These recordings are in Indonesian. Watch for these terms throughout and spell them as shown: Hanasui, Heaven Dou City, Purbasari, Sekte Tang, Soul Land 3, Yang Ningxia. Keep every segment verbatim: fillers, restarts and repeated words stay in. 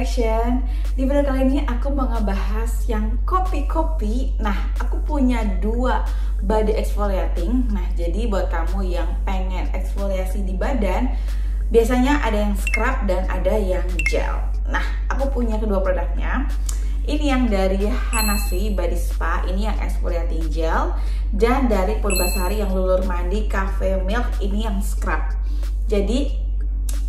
Collection. Di video kali ini aku mau ngebahas yang kopi-kopi. Nah, aku punya dua body exfoliating. Nah, jadi buat kamu yang pengen eksfoliasi di badan, biasanya ada yang scrub dan ada yang gel. Nah, aku punya kedua produknya. Ini yang dari Hanasui Body Spa, ini yang exfoliating gel, dan dari Purbasari yang lulur mandi cafe milk, ini yang scrub. Jadi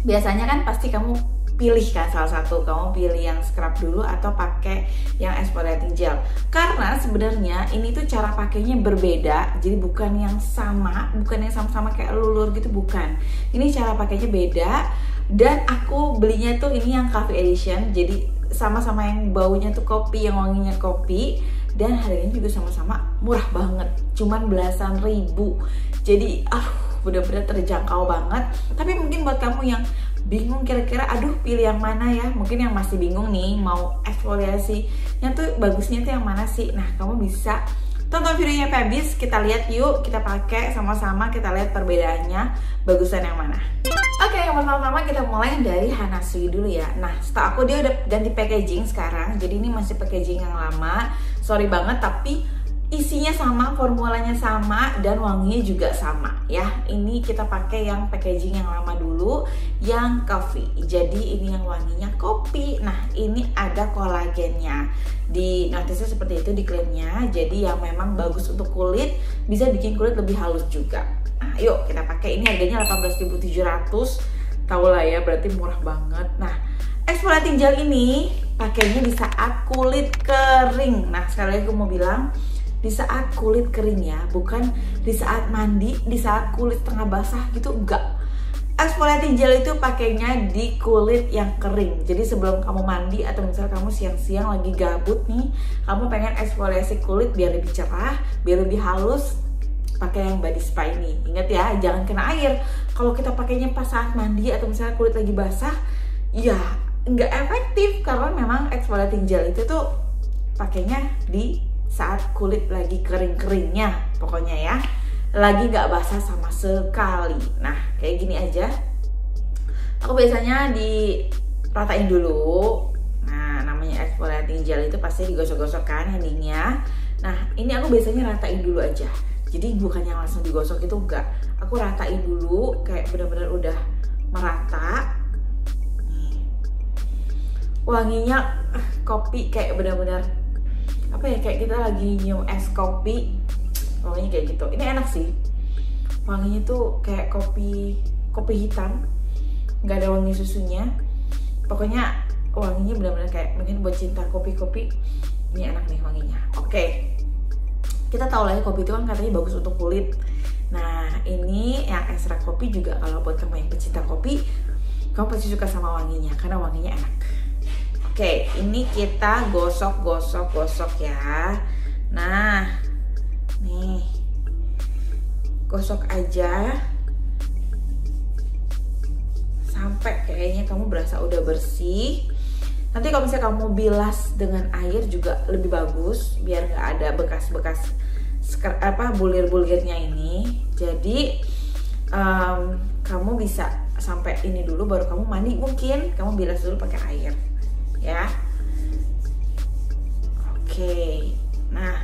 biasanya kan pasti kamu pilih kan salah satu, kamu pilih yang scrub dulu atau pakai yang exfoliating gel, karena sebenarnya ini tuh cara pakainya berbeda, jadi bukan yang sama, bukan yang sama-sama kayak lulur gitu, bukan. Ini cara pakainya beda, dan aku belinya tuh ini yang cafe edition, jadi sama-sama yang baunya tuh kopi, yang wanginya kopi, dan harganya juga sama-sama murah banget, cuman belasan ribu. Jadi ah, bener-bener terjangkau banget. Tapi mungkin buat kamu yang bingung kira-kira aduh pilih yang mana ya, mungkin yang masih bingung nih mau eksfoliasinya tuh bagusnya tuh yang mana sih, nah kamu bisa tonton videonya sampai habis, kita lihat yuk, kita pakai sama-sama, kita lihat perbedaannya bagusan yang mana. Oke, yang pertama-tama kita mulai dari Hanasui dulu ya. Nah, setelah aku dia udah ganti packaging sekarang, jadi ini masih packaging yang lama, sorry banget, tapi isinya sama, formulanya sama, dan wanginya juga sama ya. Ini kita pakai yang packaging yang lama dulu, yang coffee. Jadi ini yang wanginya kopi. Nah, ini ada kolagennya. Di notisnya seperti itu di klaimnya. Jadi yang memang bagus untuk kulit, bisa bikin kulit lebih halus juga. Nah, yuk kita pakai. Ini harganya delapan belas ribu tujuh ratus. Tahu lah ya, berarti murah banget. Nah, exfoliating gel ini pakainya di saat kulit kering. Nah, sekali lagi aku mau bilang, di saat kulit kering ya, bukan di saat mandi, di saat kulit tengah basah gitu, enggak. Exfoliating gel itu pakainya di kulit yang kering. Jadi sebelum kamu mandi atau misalnya kamu siang-siang lagi gabut nih, kamu pengen eksfoliasi kulit biar lebih cerah, biar lebih halus, pakai yang body spa ini. Ingat ya, jangan kena air. Kalau kita pakainya pas saat mandi atau misalnya kulit lagi basah, ya enggak efektif, karena memang exfoliating gel itu tuh pakainya di saat kulit lagi kering-keringnya, pokoknya ya, lagi nggak basah sama sekali. Nah, kayak gini aja. Aku biasanya diratain dulu. Nah, namanya exfoliating gel itu pasti digosok-gosokkan handingnya. Nah, ini aku biasanya ratain dulu aja. Jadi bukan yang langsung digosok itu, enggak. Aku ratain dulu, kayak benar-benar udah merata. Nih. Wanginya kopi, kayak benar-benar apa ya, kayak kita lagi nyium es kopi, wanginya kayak gitu. Ini enak sih, wanginya tuh kayak kopi kopi hitam, nggak ada wangi susunya, pokoknya wanginya benar-benar kayak, mungkin buat cinta kopi-kopi ini enak nih wanginya. Oke, kita tahu lah ya, kopi itu kan katanya bagus untuk kulit. Nah, ini yang ekstra kopi juga, kalau buat kamu yang pecinta kopi, kamu pasti suka sama wanginya karena wanginya enak. Oke, ini kita gosok-gosok-gosok ya. Nah, nih, gosok aja sampai kayaknya kamu berasa udah bersih. Nanti kalau misalnya kamu bilas dengan air juga lebih bagus, biar nggak ada bekas-bekas apa bulir-bulirnya ini. Jadi um, kamu bisa sampai ini dulu, baru kamu mandi, mungkin kamu bilas dulu pakai air. Ya, oke. Nah,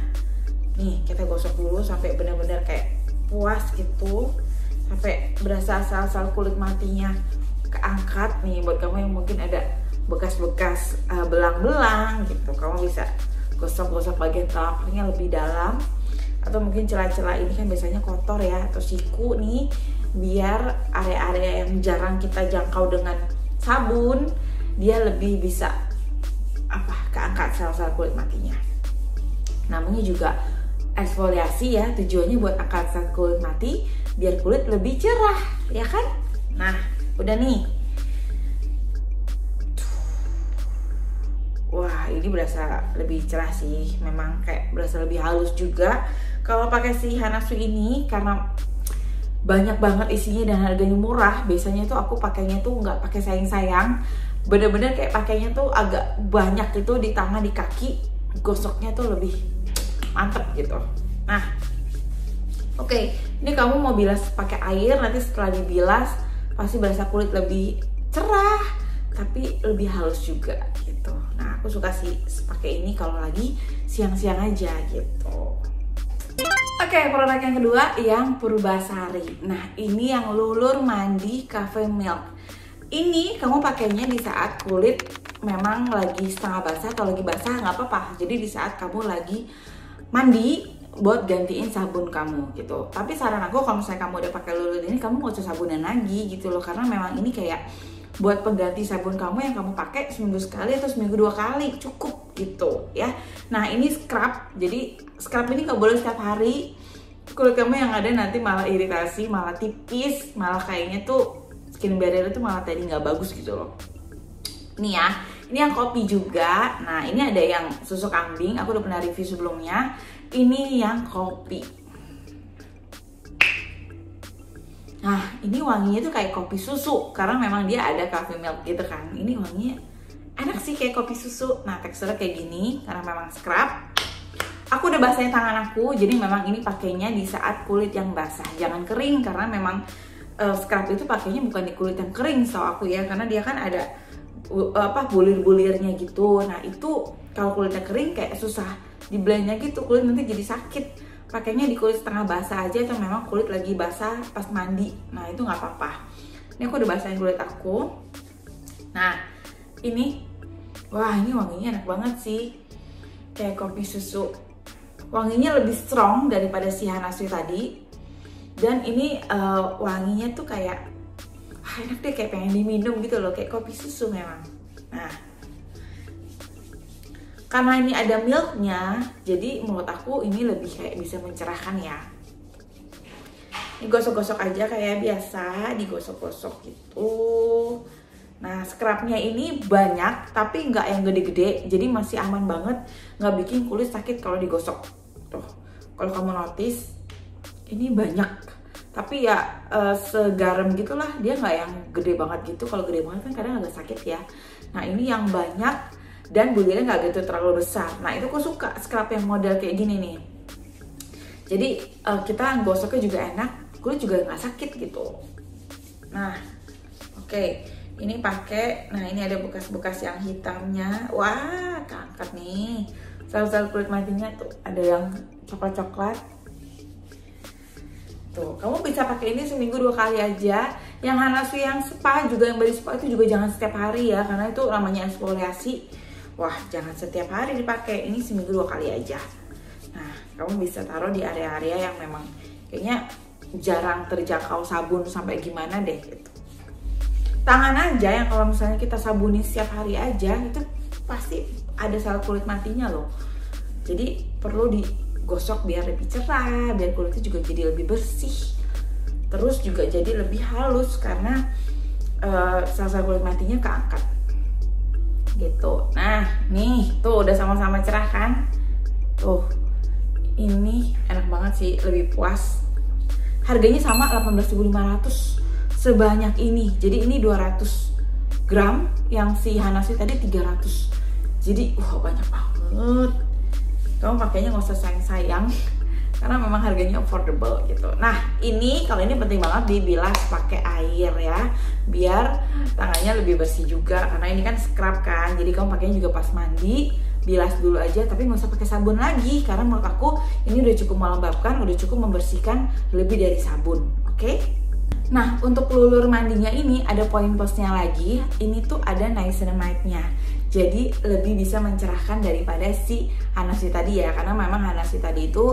nih kita gosok dulu sampai benar-benar kayak puas gitu, sampai berasa asal-asal kulit matinya keangkat nih. Buat kamu yang mungkin ada bekas-bekas uh, belang-belang gitu, kamu bisa gosok-gosok bagian telapaknya lebih dalam, atau mungkin celah-celah ini kan biasanya kotor ya, atau siku nih, biar area-area yang jarang kita jangkau dengan sabun, dia lebih bisa apa keangkat sel-sel kulit matinya. Namanya juga eksfoliasi ya, tujuannya buat angkat sel kulit mati biar kulit lebih cerah, ya kan? Nah, udah nih. Wah, ini berasa lebih cerah sih, memang kayak berasa lebih halus juga kalau pakai si Hanasui ini, karena banyak banget isinya dan harganya murah. Biasanya tuh aku pakainya tuh nggak pakai sayang-sayang, bener-bener kayak pakainya tuh agak banyak gitu, di tangan, di kaki, gosoknya tuh lebih mantep gitu. Nah, oke, okay. Ini kamu mau bilas pakai air, nanti setelah dibilas pasti berasa kulit lebih cerah, tapi lebih halus juga gitu. Nah, aku suka sih pakai ini kalau lagi siang-siang aja gitu. Oke, okay, produk yang kedua yang Purbasari. Nah, ini yang lulur mandi cafe milk. Ini kamu pakainya di saat kulit memang lagi setengah basah atau lagi basah, nggak apa-apa. Jadi di saat kamu lagi mandi buat gantiin sabun kamu gitu. Tapi saran aku kalau misalnya kamu udah pakai lulur ini, kamu nggak usah sabunan lagi gitu loh, karena memang ini kayak buat pengganti sabun kamu yang kamu pakai seminggu sekali atau seminggu dua kali cukup gitu ya. Nah, ini scrub, jadi scrub ini nggak boleh setiap hari, kulit kamu yang ada nanti malah iritasi, malah tipis, malah kayaknya tuh skin barrier itu malah tadi nggak bagus gitu loh. Nih ya, ini yang kopi juga. Nah, ini ada yang susu kambing, aku udah pernah review sebelumnya. Ini yang kopi. Nah, ini wanginya tuh kayak kopi susu, karena memang dia ada coffee milk gitu kan. Ini wanginya enak sih kayak kopi susu. Nah, teksturnya kayak gini, karena memang scrub. Aku udah basahin tangan aku, jadi memang ini pakainya di saat kulit yang basah, jangan kering, karena memang uh, scrub itu pakainya bukan di kulit yang kering, so aku ya, karena dia kan ada uh, apa bulir-bulirnya gitu. Nah, itu kalau kulitnya kering kayak susah di blendnya gitu, kulit nanti jadi sakit. Pakainya di kulit setengah basah aja atau memang kulit lagi basah pas mandi, nah itu nggak apa-apa. Ini aku udah basahin kulit aku. Nah, ini, wah ini wanginya enak banget sih, kayak kopi susu. Wanginya lebih strong daripada si Hanasui tadi, dan ini uh, wanginya tuh kayak, wah enak deh, kayak pengen diminum gitu loh, kayak kopi susu memang. Nah, karena ini ada milknya, jadi menurut aku ini lebih kayak bisa mencerahkan ya. Ini gosok-gosok aja kayak biasa, digosok-gosok gitu. Nah, scrubnya ini banyak, tapi nggak yang gede-gede, jadi masih aman banget, nggak bikin kulit sakit kalau digosok. Tuh, kalau kamu notice, ini banyak. Tapi ya e, segaram gitulah, dia nggak yang gede banget gitu. Kalau gede banget kan kadang agak sakit ya. Nah, ini yang banyak. Dan bulirnya nggak gitu terlalu besar. Nah, itu aku suka scrub yang model kayak gini nih. Jadi uh, kita gosoknya juga enak, kulit juga nggak sakit gitu. Nah, oke, okay. Ini pakai. Nah, ini ada bekas-bekas yang hitamnya. Wah, keangkat nih. Sel-sel kulit matinya tuh ada yang coklat-coklat. Tuh, kamu bisa pakai ini seminggu dua kali aja. Yang Hanasui yang spa juga, yang beli spa itu juga jangan setiap hari ya, karena itu namanya eksfoliasi. Wah, jangan setiap hari dipakai, ini seminggu dua kali aja. Nah, kamu bisa taruh di area-area yang memang kayaknya jarang terjangkau sabun sampai gimana deh gitu. Tangan aja yang kalau misalnya kita sabuni setiap hari aja, itu pasti ada sel kulit matinya loh. Jadi perlu digosok biar lebih cerah, biar kulitnya juga jadi lebih bersih. Terus juga jadi lebih halus karena uh, sel-sel kulit matinya keangkat gitu. Nah, nih tuh udah sama-sama cerah kan. Tuh, ini enak banget sih, lebih puas. Harganya sama delapan belas ribu lima ratus sebanyak ini. Jadi ini dua ratus gram, yang si Hanasui tadi tiga ratus. Jadi wah, wow, banyak banget. Kamu pakainya nggak usah sayang-sayang karena memang harganya affordable gitu. Nah, ini kalau ini penting banget dibilas pakai air ya, biar tangannya lebih bersih juga, karena ini kan scrub kan, jadi kamu pakainya juga pas mandi, bilas dulu aja, tapi nggak usah pakai sabun lagi, karena menurut aku ini udah cukup melembabkan, udah cukup membersihkan lebih dari sabun, oke? Okay? Nah, untuk lulur mandinya ini ada poin plusnya lagi, ini tuh ada niacinamide-nya. Jadi lebih bisa mencerahkan daripada si Hanasui tadi ya, karena memang Hanasui tadi itu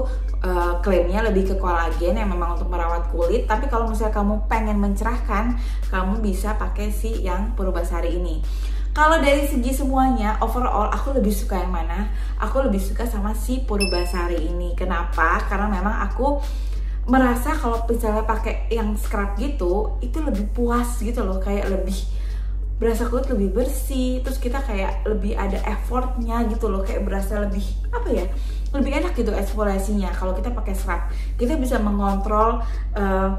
uh, klaimnya lebih ke kolagen yang memang untuk merawat kulit. Tapi kalau misalnya kamu pengen mencerahkan, kamu bisa pakai si yang Purbasari ini. Kalau dari segi semuanya, overall aku lebih suka yang mana? Aku lebih suka sama si Purbasari ini. Kenapa? Karena memang aku merasa kalau misalnya pakai yang scrub gitu, itu lebih puas gitu loh, kayak lebih berasa kulit lebih bersih, terus kita kayak lebih ada effortnya gitu loh, kayak berasa lebih apa ya, lebih enak gitu eksfoliasinya. Kalau kita pakai scrub, kita bisa mengontrol uh,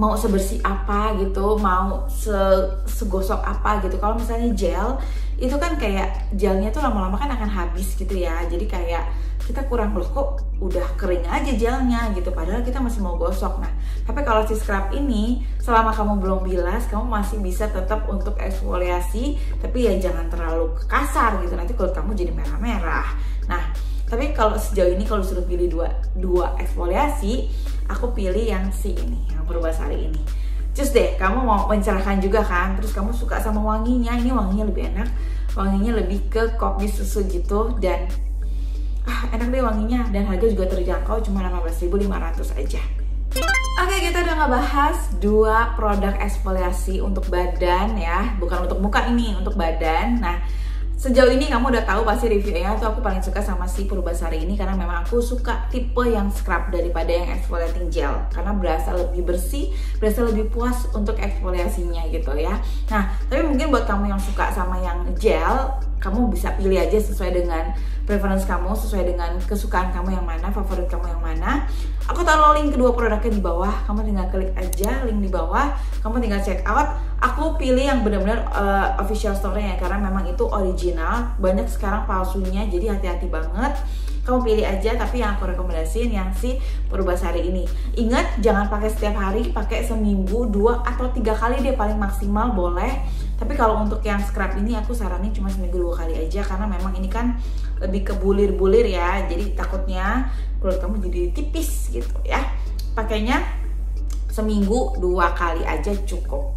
mau sebersih apa gitu, mau se segosok apa gitu. Kalau misalnya gel itu kan kayak gelnya tuh lama-lama kan akan habis gitu ya, jadi kayak kita kurang, loh kok udah kering aja gelnya gitu, padahal kita masih mau gosok. Nah, tapi kalau si scrub ini selama kamu belum bilas, kamu masih bisa tetap untuk eksfoliasi, tapi ya jangan terlalu kasar gitu, nanti kulit kamu jadi merah-merah. Nah, tapi kalau sejauh ini kalau disuruh pilih dua dua eksfoliasi, aku pilih yang si ini, yang Purbasari ini. Cus deh, kamu mau mencerahkan juga kan, terus kamu suka sama wanginya, ini wanginya lebih enak, wanginya lebih ke kopi susu gitu, dan ah, enak deh wanginya, dan harga juga terjangkau, cuma lima belas ribu lima ratus aja. Oke, kita udah ngebahas dua produk eksfoliasi untuk badan ya, bukan untuk muka ini, untuk badan. Nah, sejauh ini kamu udah tahu pasti reviewnya tuh aku paling suka sama si Purbasari ini, karena memang aku suka tipe yang scrub daripada yang exfoliating gel, karena berasa lebih bersih, berasa lebih puas untuk eksfoliasinya gitu ya. Nah, tapi mungkin buat kamu yang suka sama yang gel, kamu bisa pilih aja sesuai dengan preference kamu, sesuai dengan kesukaan kamu yang mana, favorit kamu yang mana. Aku taruh link kedua produknya di bawah, kamu tinggal klik aja link di bawah, kamu tinggal check out. Aku pilih yang benar-benar uh, official store-nya ya, karena memang itu original, banyak sekarang palsunya, jadi hati-hati banget. Kamu pilih aja, tapi yang aku rekomendasiin yang si Purbasari ini. Ingat, jangan pakai setiap hari, pakai seminggu, dua atau tiga kali deh paling maksimal boleh. Tapi kalau untuk yang scrub ini aku saranin cuma seminggu dua kali aja, karena memang ini kan lebih ke bulir-bulir ya, jadi takutnya kulit kamu jadi tipis gitu ya. Pakainya seminggu dua kali aja cukup.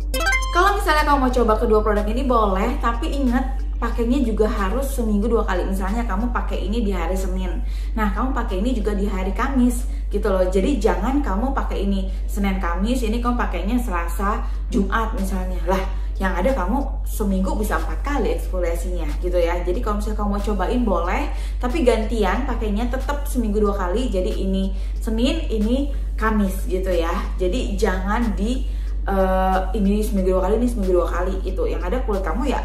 Kalau misalnya kamu mau coba kedua produk ini boleh, tapi ingat pakainya juga harus seminggu dua kali. Misalnya kamu pakai ini di hari Senin, nah kamu pakai ini juga di hari Kamis gitu loh. Jadi jangan kamu pakai ini Senin Kamis, ini kamu pakainya Selasa Jumat misalnya, lah yang ada kamu seminggu bisa empat kali eksfoliasinya gitu ya. Jadi kalau misalnya kamu mau cobain boleh, tapi gantian pakainya tetap seminggu dua kali. Jadi ini Senin, ini Kamis gitu ya. Jadi jangan di uh, ini seminggu dua kali, ini seminggu dua kali gitu. Yang ada kulit kamu ya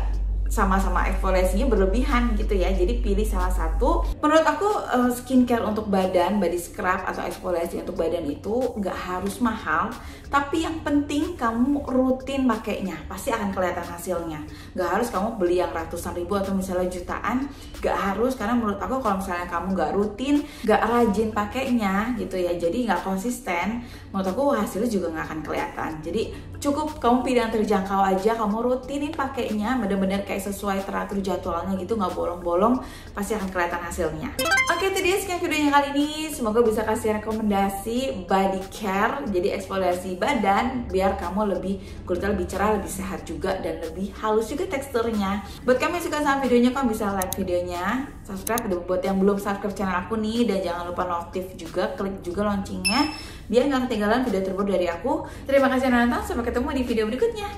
sama-sama eksfoliasinya berlebihan gitu ya. Jadi pilih salah satu. Menurut aku skincare untuk badan, body scrub atau eksfoliasi untuk badan itu nggak harus mahal, tapi yang penting kamu rutin pakainya, pasti akan kelihatan hasilnya. Nggak harus kamu beli yang ratusan ribu atau misalnya jutaan, nggak harus, karena menurut aku kalau misalnya kamu nggak rutin, nggak rajin pakainya gitu ya, jadi nggak konsisten, menurut aku hasilnya juga nggak akan kelihatan. Jadi cukup kamu pilih yang terjangkau aja, kamu rutinin pakainya, bener-bener kayak sesuai teratur jadwalnya gitu, nggak bolong-bolong, pasti akan kelihatan hasilnya. Oke, itu dia sekian videonya kali ini. Semoga bisa kasih rekomendasi body care, jadi eksfoliasi badan biar kamu lebih kulitnya lebih cerah, lebih sehat juga, dan lebih halus juga teksturnya. Buat kamu yang suka sama videonya, kamu bisa like videonya, subscribe. Buat yang belum subscribe channel aku nih, dan jangan lupa notif juga, klik juga loncengnya biar nggak ketinggalan video terbaru dari aku. Terima kasih sudah nonton, sampai ketemu di video berikutnya.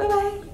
Bye bye.